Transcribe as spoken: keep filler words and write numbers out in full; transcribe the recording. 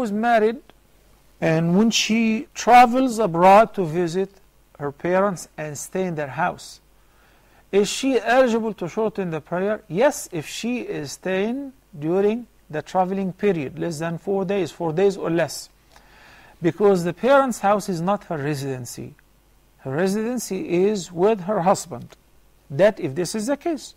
was married, and when she travels abroad to visit her parents and stay in their house, is she eligible to shorten the prayer? Yes, if she is staying during the traveling period, less than four days, four days or less. Because the parents' house is not her residency. Her residency is with her husband. That if this is the case.